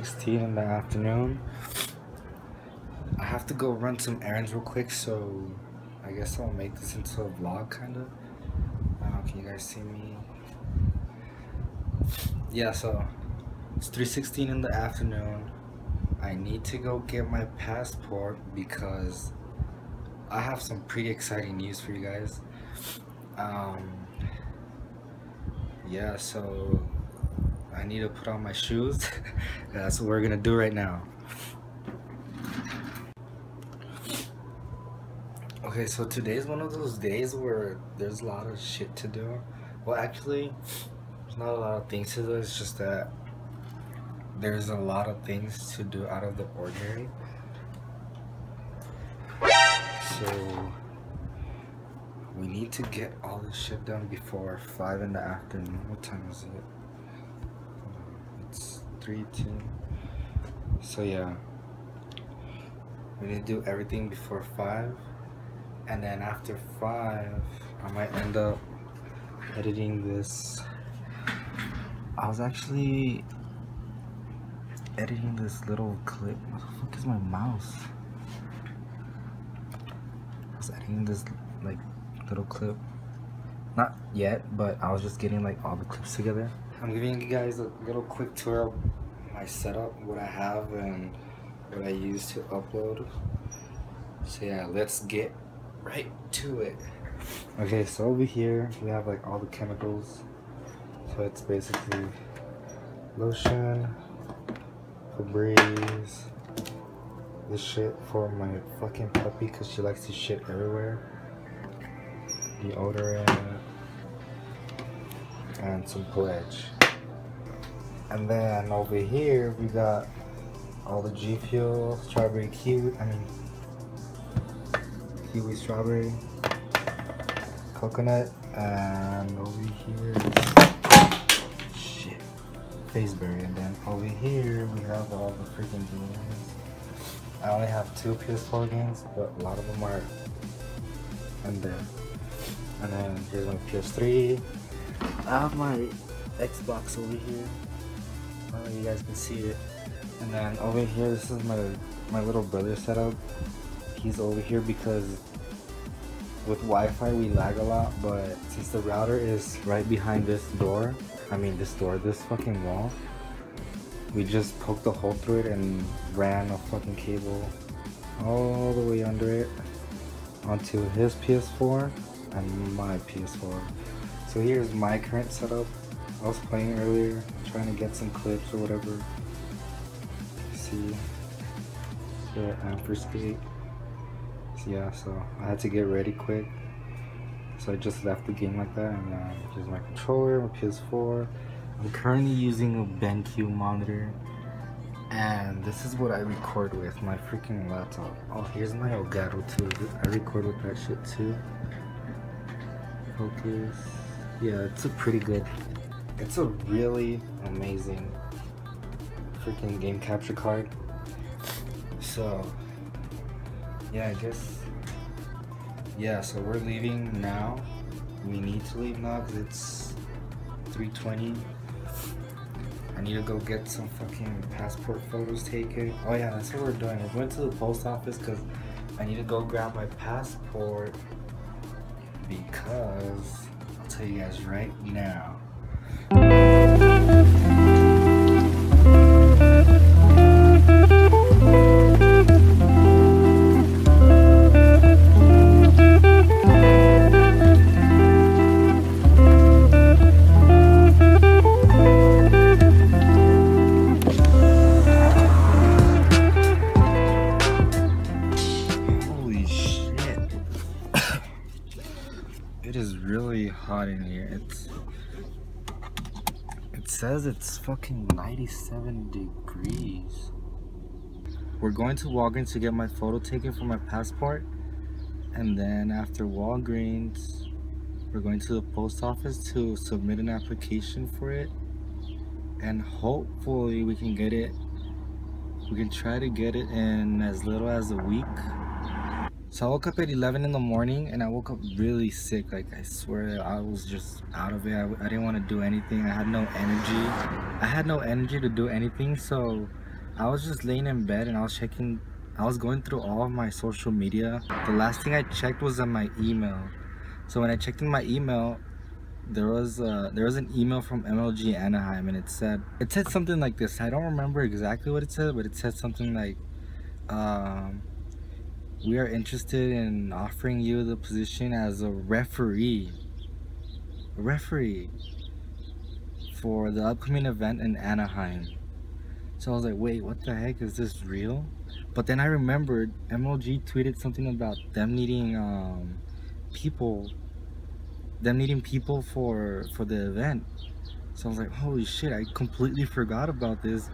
6:16 in the afternoon. I have to go run some errands real quick, so I guess I'll make this into a vlog, kind of. I don't know, can you guys see me? Yeah, so it's 3:16 in the afternoon. I need to go get my passport because I have some pretty exciting news for you guys. Yeah, so I need to put on my shoes. That's what we're gonna do right now. Okay, so today's one of those days where there's a lot of shit to do. Well, actually, there's not a lot of things to do, it's just that there's a lot of things to do out of the ordinary. So we need to get all this shit done before 5 in the afternoon. What time is it? It's 3:10. So yeah, we need to do everything before 5, and then after 5 I might end up editing this. I was actually editing this little clip. What the fuck is my mouse? I was editing this like little clip, not yet, but I was just getting like all the clips together. I'm giving you guys a little quick tour of my setup, what I have and what I use to upload. So yeah, let's get right to it. Okay, so over here we have like all the chemicals. So it's basically lotion, Febreze, this shit for my fucking puppy because she likes to shit everywhere, deodorant, and some Pledge. And then over here we got all the G Fuel, strawberry kiwi, I mean kiwi strawberry, coconut, and over here shit, Faceberry. And then over here we have all the freaking games. I only have 2 PS4 games, but a lot of them are in there. And then here's my PS3. I have my Xbox over here. I don't know if you guys can see it. And then over here, this is my little brother setup. He's over here because with Wi-Fi we lag a lot, but since the router is right behind this door, I mean this fucking wall, we just poked a hole through it and ran a fucking cable all the way under it onto his PS4 and my PS4. So here's my current setup. I was playing earlier, trying to get some clips or whatever. Let's see, yeah, Amperscape. So yeah, so I had to get ready quick, so I just left the game like that. And here's my controller, my PS4. I'm currently using a BenQ monitor, and this is what I record with, my freaking laptop. Oh, here's my Elgato too. I record with that shit too. Focus. Yeah, it's a pretty good, it's a really amazing freaking game capture card. So yeah, I guess, yeah, so we're leaving now. We need to leave now because it's 3:20. I need to go get some fucking passport photos taken. Oh yeah, that's what we're doing. We're going to the post office because I need to go grab my passport, because I'll tell you guys right now. Hot in here. It says it's fucking 97 degrees. We're going to Walgreens to get my photo taken for my passport, and then after Walgreens we're going to the post office to submit an application for it, and hopefully we can get it. We can try to get it in as little as a week. So I woke up at 11 in the morning, and I woke up really sick. Like, I swear I was just out of it. I didn't want to do anything. I had no energy to do anything. So I was just laying in bed and I was going through all of my social media. The last thing I checked was on my email. So when I checked in my email, there was an email from MLG Anaheim, and it said something like this. I don't remember exactly what it said, but it said something like, we are interested in offering you the position as a referee for the upcoming event in Anaheim. So I was like, wait, what the heck, is this real? But then I remembered MLG tweeted something about them needing people for the event. So I was like, holy shit, I completely forgot about this.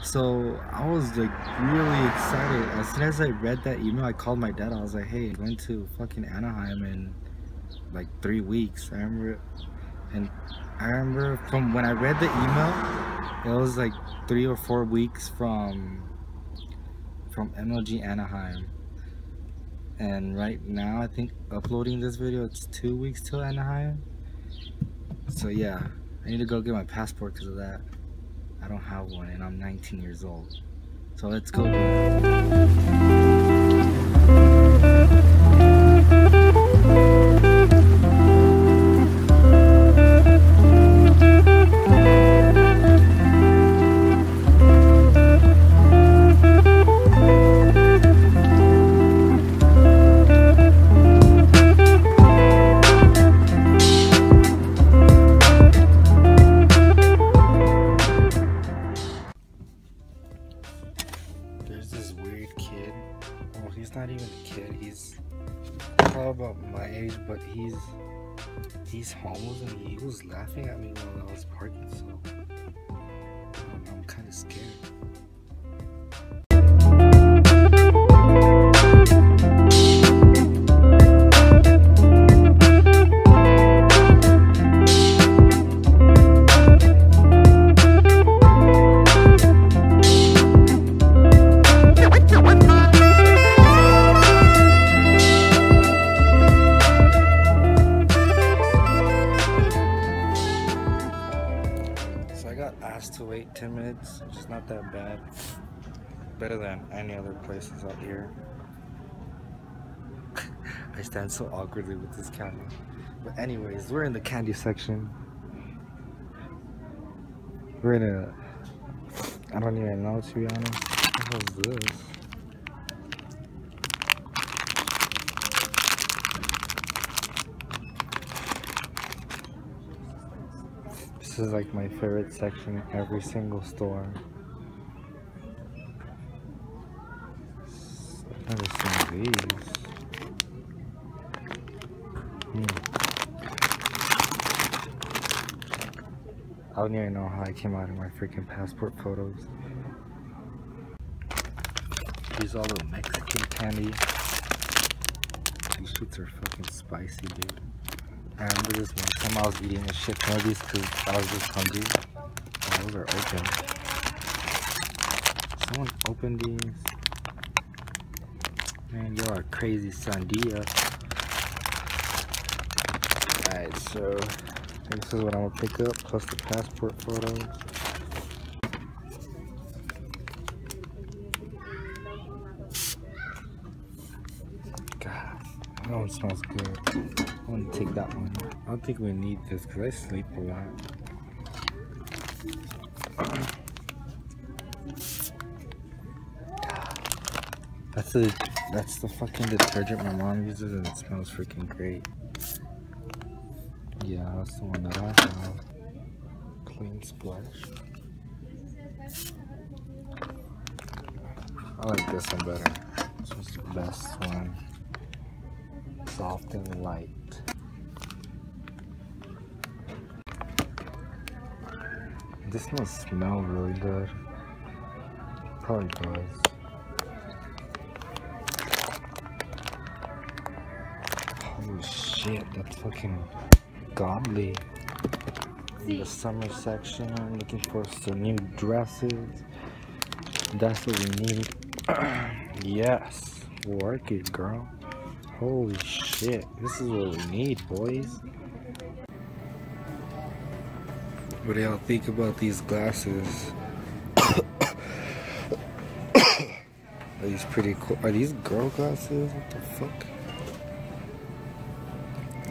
So I was like really excited. As soon as I read that email, I called my dad. I was like, hey, I'm going to fucking Anaheim in like 3 weeks. I remember from when I read the email, it was like 3 or 4 weeks from MLG Anaheim. And right now, I think uploading this video, it's 2 weeks till Anaheim. So yeah, I need to go get my passport because of that. I don't have one and I'm 19 years old. So let's go. He's not even a kid, he's probably about my age, but he's homeless and he was laughing at me while I was parking, so I'm kind of scared. Asked to wait 10 minutes, which is not that bad. Better than any other places out here. I stand so awkwardly with this candy. But anyways, we're in the candy section. We're in a... I don't even know, to be honest. What the hell is this? This is like my favorite section in every single store. I've never seen these. I don't even know how I came out of my freaking passport photos. These all the Mexican candy. These shits are fucking spicy, dude. I remember this one time I was eating a shit ton of these because I was just hungry. Oh, those are open. Someone opened these. Man, you are a crazy sandia. Alright, so this is what I'm gonna pick up, plus the passport photo. God, that one smells good. I want to take that one. I don't think we need this because I sleep a lot. That's the fucking detergent my mom uses and it smells freaking great. Yeah, that's the one that I have. Clean Splash. I like this one better. This was the best one. Soft and light. This must smell really good. Probably does. Holy shit, that's fucking godly. In the summer section, I'm looking for some new dresses. That's what we need. Yes, work it, girl. Holy shit, this is what we need, boys. What do y'all think about these glasses? These pretty cool. Are these girl glasses? What the fuck?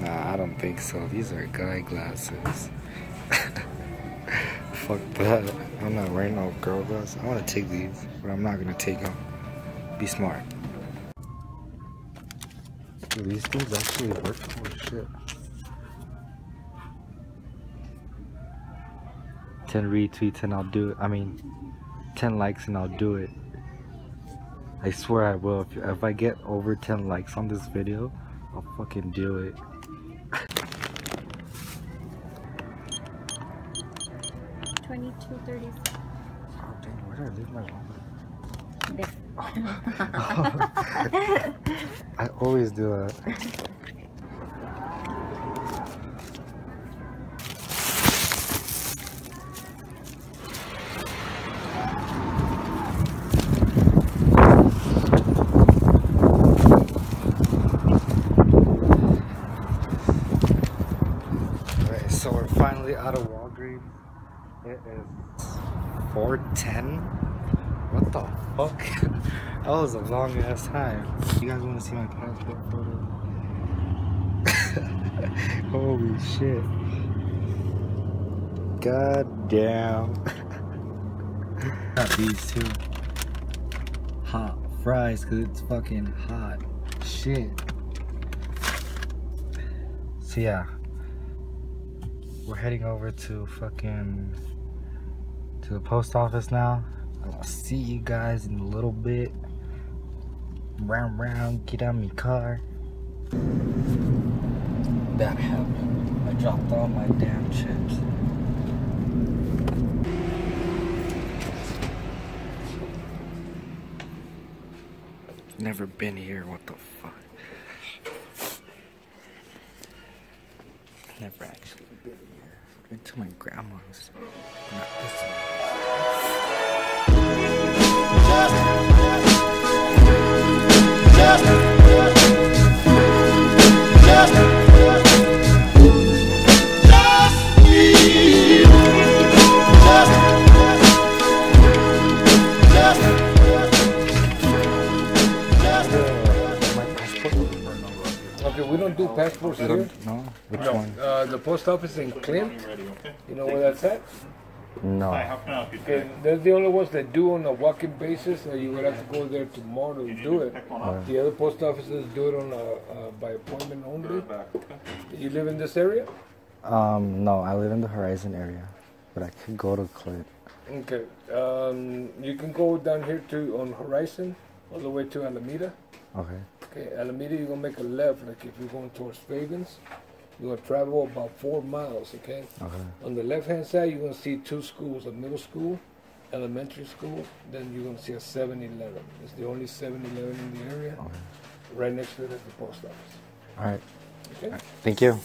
Nah, I don't think so. These are guy glasses. Fuck that. I'm not wearing no girl glasses. I want to take these, but I'm not going to take them. Be smart. Dude, these things actually work. Oh shit. 10 retweets and I'll do it. I mean, 10 likes and I'll do it. I swear I will. If I get over 10 likes on this video, I'll fucking do it. $22.37. Oh dang, where did I leave my wallet? There. Oh. I always do that. So we're finally out of Walgreens. It is 4:10. What the fuck? That was a long ass time. You guys want to see my passport photo? Holy shit! God damn. Got these too. Hot fries, cause it's fucking hot. Shit. So yeah. We're heading over to the post office now. I'll see you guys in a little bit. Round, get out of my car. That happened. I dropped all my damn chips. Never been here, what the fuck? Never actually been here. Been to my grandma's. Not this one. Okay, we don't do passports here. No. Which one? The post office in Clint. You know where that's at? No. Okay, that's the only ones that do on a walk-in basis. So you would have to go there tomorrow to do it. The other post offices do it on a by appointment only. You live in this area? No, I live in the Horizon area, but I could go to Clint. Okay. You can go down here to on Horizon, all the way to Alameda. Okay. Okay, Alameda, you're going to make a left, like if you're going towards Fagans, you're going to travel about 4 miles, okay? Okay. On the left-hand side, you're going to see two schools, a middle school, elementary school, then you're going to see a 7-Eleven. It's the only 7-Eleven in the area. Okay. Right next to it is the post office. All right. Okay? All right. Thank you.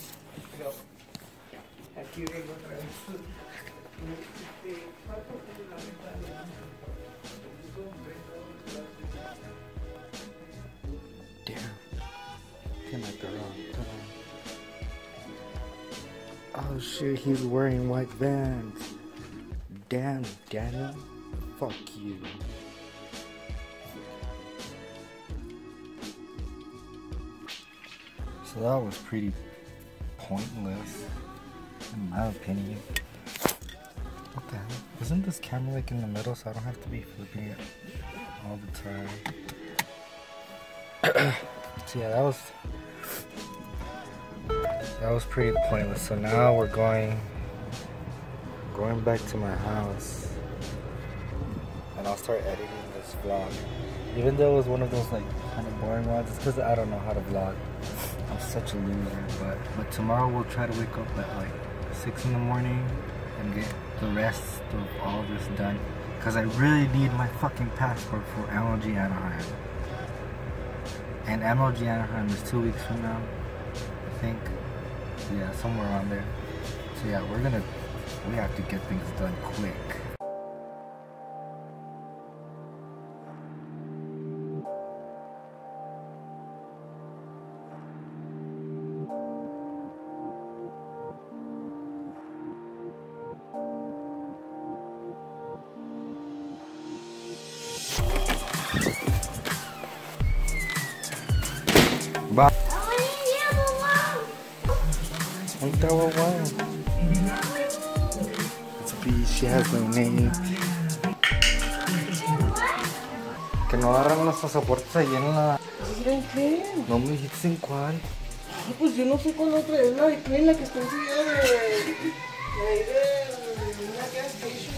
Oh shit, he's wearing white Vans. Damn, Daniel. Fuck you. So that was pretty pointless, in my opinion. What the hell? Isn't this camera like in the middle so I don't have to be flipping it all the time? So yeah, that was pretty pointless. So now we're going back to my house, and I'll start editing this vlog. Even though it was one of those like kind of boring ones, it's because I don't know how to vlog. I'm such a loser. But tomorrow we'll try to wake up at like 6 in the morning and get the rest of all this done, because I really need my fucking passport for MLG Anaheim. And MLG Anaheim is 2 weeks from now, I think. Yeah, somewhere around there. So yeah, we have to get things done quick. Ain't that what one? It's a piece, she has no name. Que no agarran los pasaportes ahí en la... ¿En qué? No me dijiste en cuál. No, pues yo no sé cuál otra es la de Queen, la que está enseguida de... La de la gas station,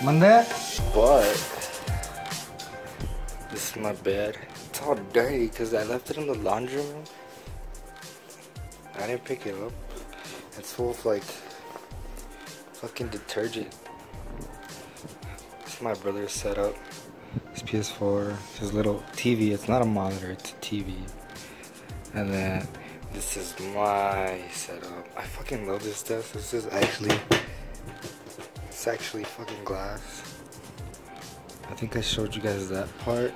no sé. Monday? But this is my bed. It's all dirty because I left it in the laundry room. I didn't pick it up. It's full of like fucking detergent. This is my brother's setup. His PS4, his little TV. It's not a monitor, it's a TV. And then this is my setup. I fucking love this stuff. This is actually... It's actually fucking glass. I think I showed you guys that part.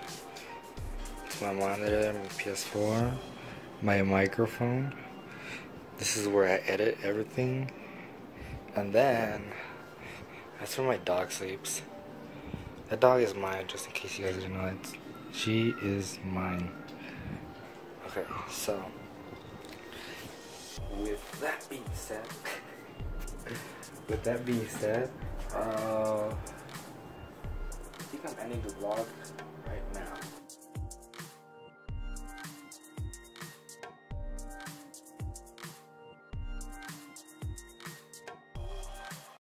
It's my monitor, my PS4, my microphone. This is where I edit everything. And then, that's where my dog sleeps. That dog is mine, just in case you guys didn't know it. She is mine. Okay, so, with that being said, I think I'm ending the vlog.